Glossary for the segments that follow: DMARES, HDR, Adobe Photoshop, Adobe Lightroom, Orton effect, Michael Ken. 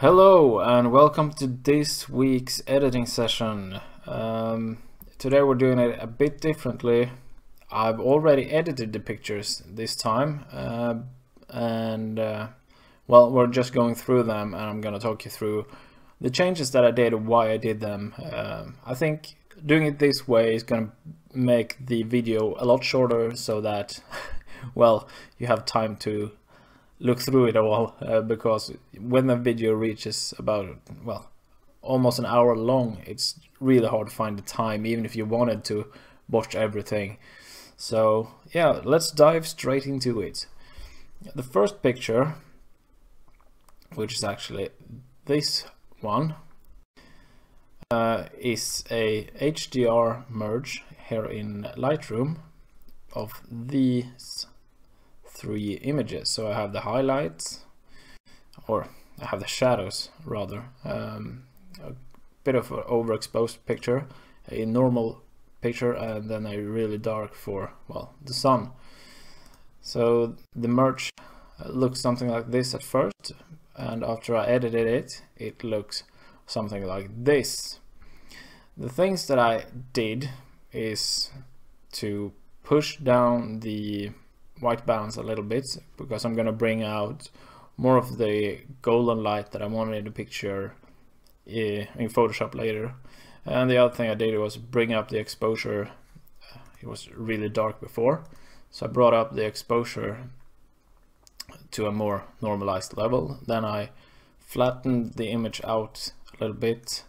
Hello and welcome to this week's editing session. Today we're doing it a bit differently. I've already edited the pictures this time and we're just going through them, and I'm going to talk you through the changes that I did and why I did them. I think doing it this way is going to make the video a lot shorter so that, well, you have time to look through it all, because when the video reaches about, well, almost an hour long, it's really hard to find the time even if you wanted to watch everything. So yeah, let's dive straight into it. The first picture, which is actually this one, is a HDR merge here in Lightroom of these three images. So I have the highlights, or I have the shadows rather, a bit of an overexposed picture, a normal picture, and then a really dark for, well, the sun. So the merge looks something like this at first, and after I edited it, it looks something like this. The things that I did is to push down the white balance a little bit, because I'm going to bring out more of the golden light that I wanted in the picture in Photoshop later. And the other thing I did was bring up the exposure. It was really dark before, so I brought up the exposure to a more normalized level. Then I flattened the image out a little bit,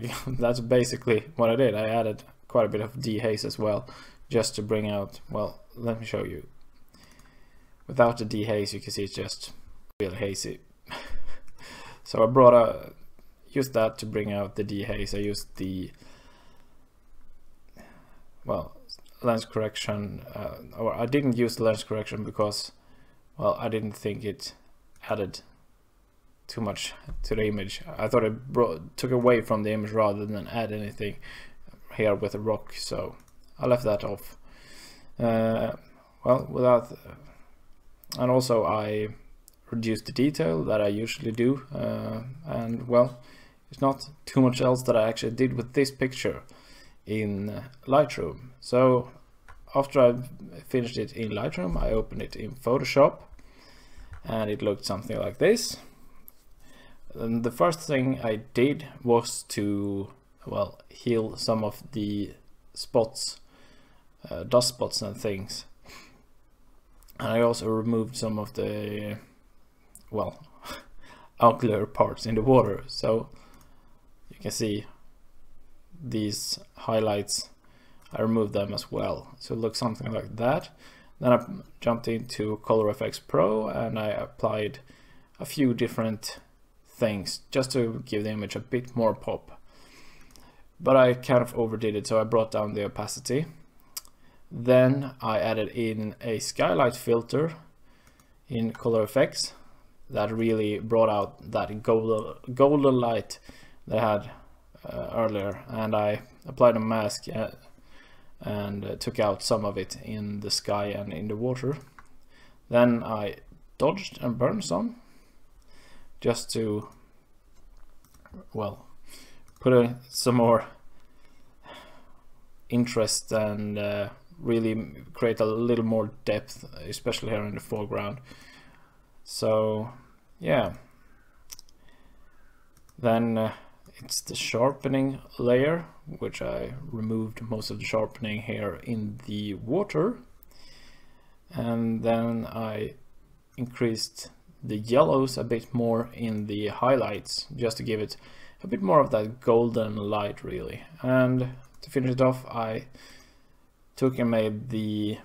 that's basically what I did. I added quite a bit of dehaze as well, just to bring out, well, let me show you. Without the dehaze, you can see it's just really hazy. So I used that to bring out the dehaze. I used the, well, lens correction, or I didn't use the lens correction because, well, I didn't think it added too much to the image. I thought it took away from the image rather than add anything here with a rock, so I left that off. And also I reduced the detail that I usually do, and well, it's not too much else that I actually did with this picture in Lightroom. So after I finished it in Lightroom, I opened it in Photoshop, and it looked something like this. And the first thing I did was to, well, heal some of the spots, dust spots and things. And I also removed some of the, well, outlier parts in the water. So you can see these highlights, I removed them as well. So it looks something like that. Then I jumped into Color Effects Pro and I applied a few different things just to give the image a bit more pop. But I kind of overdid it, so I brought down the opacity. Then I added in a skylight filter in Color Effects that really brought out that golden light that I had earlier, and I applied a mask and took out some of it in the sky and in the water. Then I dodged and burned some, just to, well, put some more interest and really create a little more depth, especially here in the foreground. So yeah, then it's the sharpening layer, which I removed most of the sharpening here in the water, and then I increased the yellows a bit more in the highlights, just to give it a bit more of that golden light really. And to finish it off, I took and made the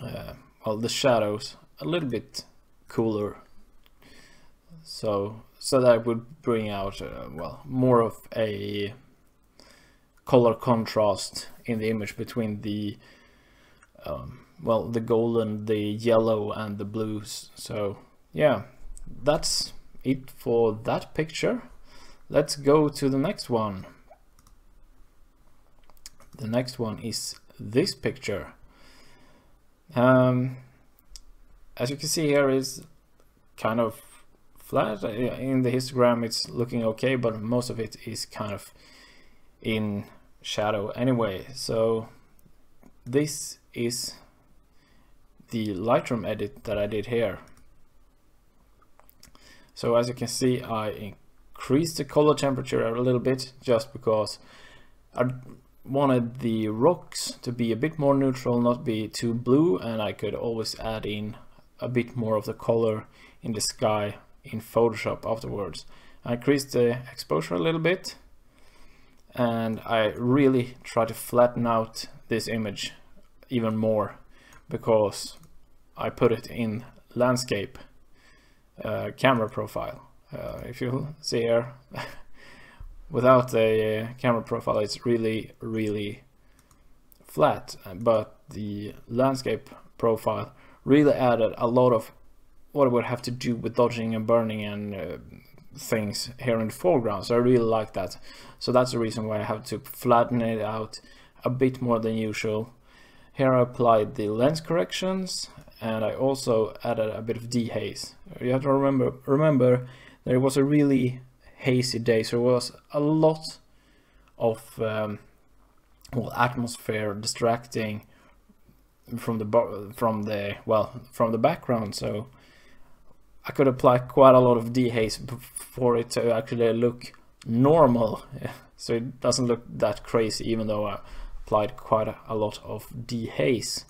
the shadows a little bit cooler, so that it would bring out more of a color contrast in the image between the the golden, the yellow and the blues. So yeah, that's it for that picture. Let's go to the next one. The next one is this picture. as you can see here, is kind of flat. In the histogram it's looking okay, but most of it is kind of in shadow anyway. So this is the Lightroom edit that I did here. So as you can see, I increased the color temperature a little bit just because I wanted the rocks to be a bit more neutral, not be too blue, and I could always add in a bit more of the color in the sky in Photoshop afterwards. I increased the exposure a little bit, and I really try to flatten out this image even more because I put it in landscape camera profile. If you see here, without the camera profile it's really flat, but the landscape profile really added a lot of what I would have to do with dodging and burning and things here in the foreground. So I really like that. So that's the reason why I have to flatten it out a bit more than usual. Here I applied the lens corrections, and I also added a bit of dehaze. You have to remember that it was a really hazy day, so there was a lot of well, atmosphere distracting from the background. So I could apply quite a lot of dehaze for it to actually look normal, so it doesn't look that crazy, even though I applied quite a lot of dehaze.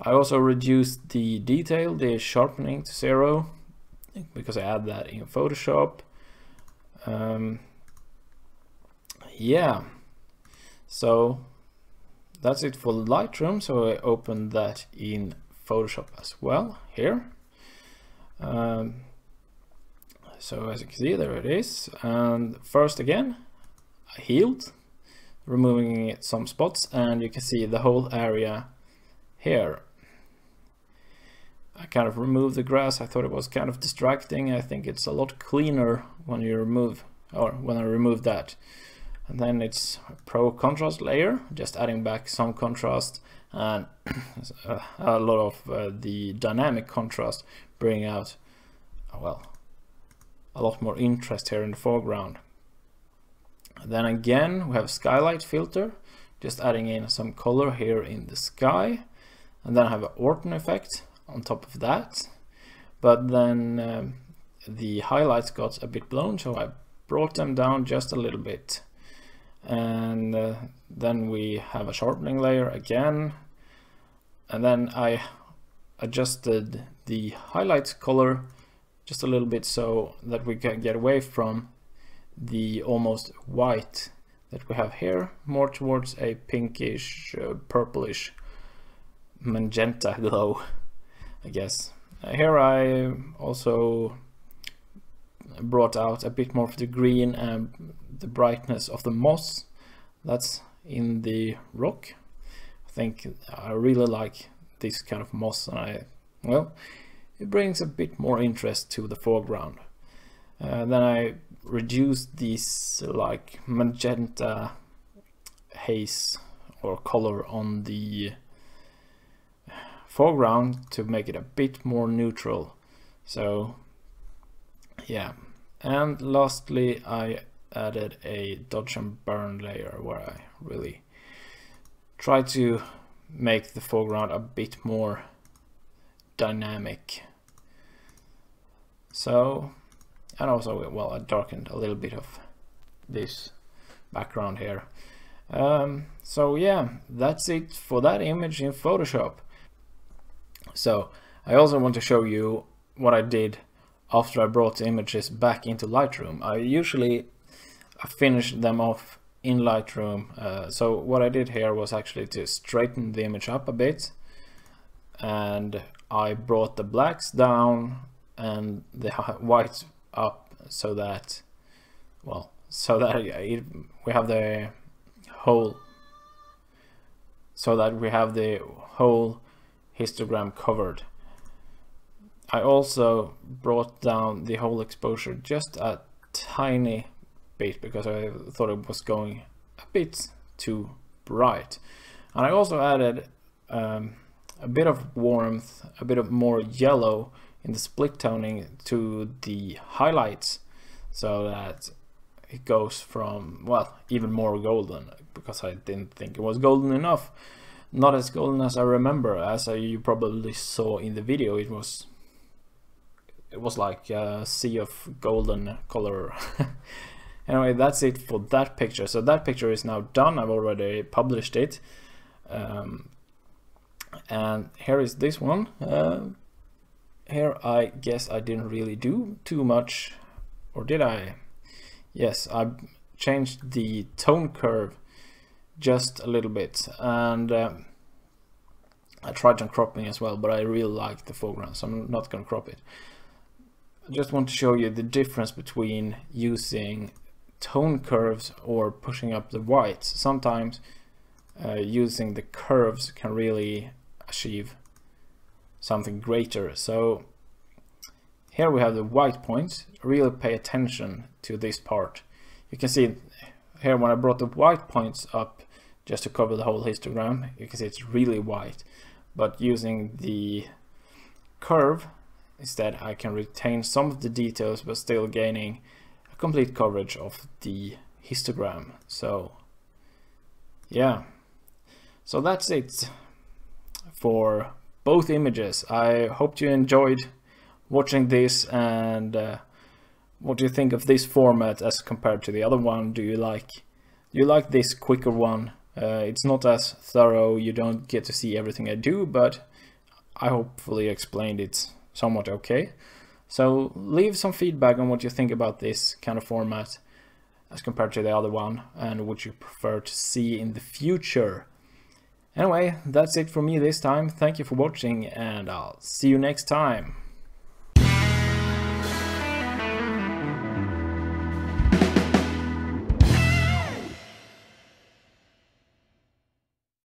I also reduced the detail, the sharpening, to 0 because I add that in Photoshop. Yeah, so that's it for Lightroom. So I opened that in Photoshop as well here. So as you can see, there it is. And first again, I healed, removing some spots, and you can see the whole area here. I kind of removed the grass. I thought it was kind of distracting. I think it's a lot cleaner when you remove, or when I remove that. And then it's a pro contrast layer, just adding back some contrast and a lot of the dynamic contrast, bringing out, well, a lot more interest here in the foreground. And then again we have skylight filter, just adding in some color here in the sky. And then I have an Orton effect on top of that, but then the highlights got a bit blown, so I brought them down just a little bit. And then we have a sharpening layer again, and then I adjusted the highlights color just a little bit so that we can get away from the almost white that we have here, more towards a pinkish, purplish, magenta glow, I guess. Here I also brought out a bit more of the green and the brightness of the moss that's in the rock. I think I really like this kind of moss, and well, it brings a bit more interest to the foreground. Then I reduced this like magenta haze or color on the foreground to make it a bit more neutral. So yeah, and lastly I added a dodge and burn layer where I really try to make the foreground a bit more dynamic. So, and also, well, I darkened a little bit of this background here. So yeah, that's it for that image in Photoshop. So I also want to show you what I did after I brought the images back into Lightroom. I usually finish them off in Lightroom. So what I did here was actually to straighten the image up a bit, and I brought the blacks down and the whites up so that, well, so that we have the whole, so that we have the whole histogram covered. I also brought down the whole exposure just a tiny bit because I thought it was going a bit too bright. And I also added a bit of warmth, a bit of more yellow in the split toning to the highlights, so that it goes from, well, even more golden, because I didn't think it was golden enough. Not as golden as I remember. As you probably saw in the video, it was like a sea of golden color. Anyway, that's it for that picture. So that picture is now done. I've already published it. And here is this one. Here I guess I didn't really do too much, or did I? Yes, I changed the tone curve just a little bit, and I tried on cropping as well, but I really like the foreground, so I'm not going to crop it. I just want to show you the difference between using tone curves or pushing up the whites. Sometimes using the curves can really achieve something greater. So here we have the white points. Really pay attention to this part. You can see here when I brought the white points up just to cover the whole histogram, you can see it's really white, but using the curve instead I can retain some of the details but still gaining a complete coverage of the histogram. So yeah, so that's it for both images. I hope you enjoyed watching this, and what do you think of this format as compared to the other one? Do you like this quicker one? It's not as thorough, you don't get to see everything I do, but I hopefully explained it somewhat okay. So leave some feedback on what you think about this kind of format as compared to the other one, and what you prefer to see in the future. Anyway, that's it for me this time. Thank you for watching, and I'll see you next time.